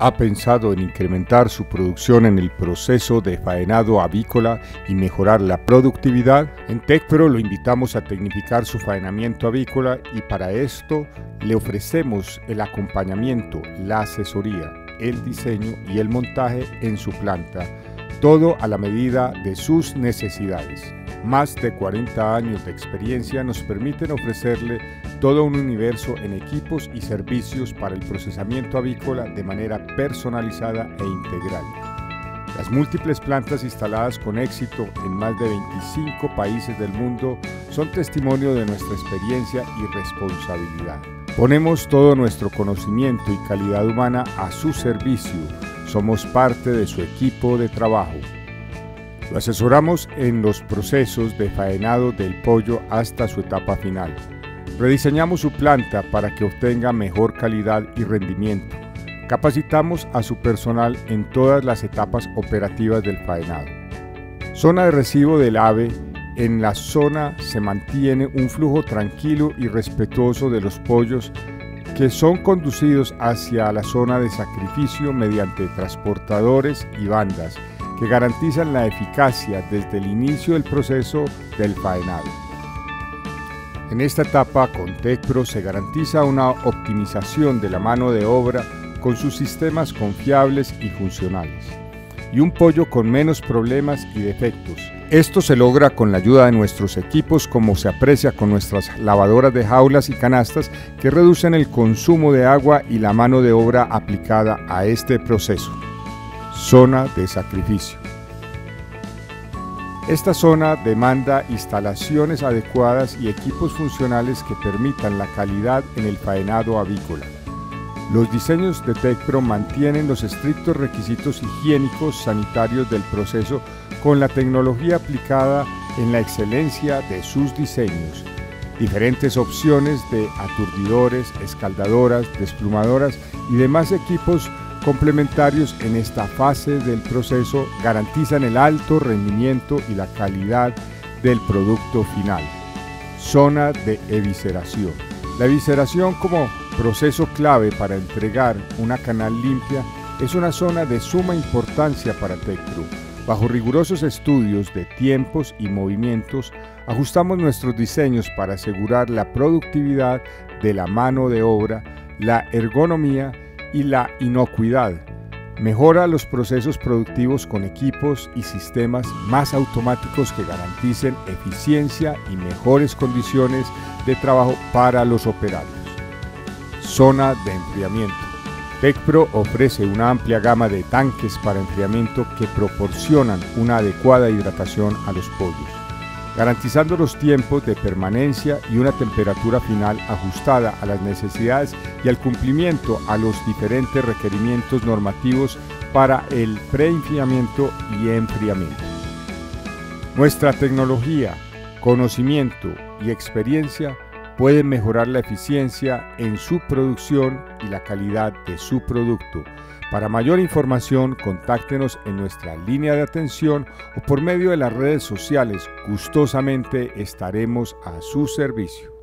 ha pensado en incrementar su producción en el proceso de faenado avícola y mejorar la productividad? En TEKPRO lo invitamos a tecnificar su faenamiento avícola y para esto le ofrecemos el acompañamiento, la asesoría, el diseño y el montaje en su planta, todo a la medida de sus necesidades. Más de 40 años de experiencia nos permiten ofrecerle todo un universo en equipos y servicios para el procesamiento avícola de manera personalizada e integral. Las múltiples plantas instaladas con éxito en más de 25 países del mundo son testimonio de nuestra experiencia y responsabilidad. Ponemos todo nuestro conocimiento y calidad humana a su servicio. Somos parte de su equipo de trabajo. Lo asesoramos en los procesos de faenado del pollo hasta su etapa final. Rediseñamos su planta para que obtenga mejor calidad y rendimiento. Capacitamos a su personal en todas las etapas operativas del faenado. Zona de recibo del ave. En la zona se mantiene un flujo tranquilo y respetuoso de los pollos que son conducidos hacia la zona de sacrificio mediante transportadores y bandas, que garantizan la eficacia desde el inicio del proceso del faenado. En esta etapa con TEKPRO se garantiza una optimización de la mano de obra con sus sistemas confiables y funcionales, y un pollo con menos problemas y defectos. Esto se logra con la ayuda de nuestros equipos, como se aprecia con nuestras lavadoras de jaulas y canastas, que reducen el consumo de agua y la mano de obra aplicada a este proceso. Zona de sacrificio. Esta zona demanda instalaciones adecuadas y equipos funcionales que permitan la calidad en el faenado avícola. Los diseños de TEKPRO mantienen los estrictos requisitos higiénicos sanitarios del proceso con la tecnología aplicada en la excelencia de sus diseños. Diferentes opciones de aturdidores, escaldadoras, desplumadoras y demás equipos complementarios en esta fase del proceso garantizan el alto rendimiento y la calidad del producto final. Zona de evisceración. La evisceración, como proceso clave para entregar una canal limpia, es una zona de suma importancia para TEKPRO. Bajo rigurosos estudios de tiempos y movimientos, ajustamos nuestros diseños para asegurar la productividad de la mano de obra, la ergonomía y la inocuidad. Mejora los procesos productivos con equipos y sistemas más automáticos que garanticen eficiencia y mejores condiciones de trabajo para los operarios. Zona de enfriamiento. TEKPRO ofrece una amplia gama de tanques para enfriamiento que proporcionan una adecuada hidratación a los pollos, garantizando los tiempos de permanencia y una temperatura final ajustada a las necesidades y al cumplimiento a los diferentes requerimientos normativos para el preenfriamiento y enfriamiento. Nuestra tecnología, conocimiento y experiencia pueden mejorar la eficiencia en su producción y la calidad de su producto. Para mayor información, contáctenos en nuestra línea de atención o por medio de las redes sociales. Gustosamente estaremos a su servicio.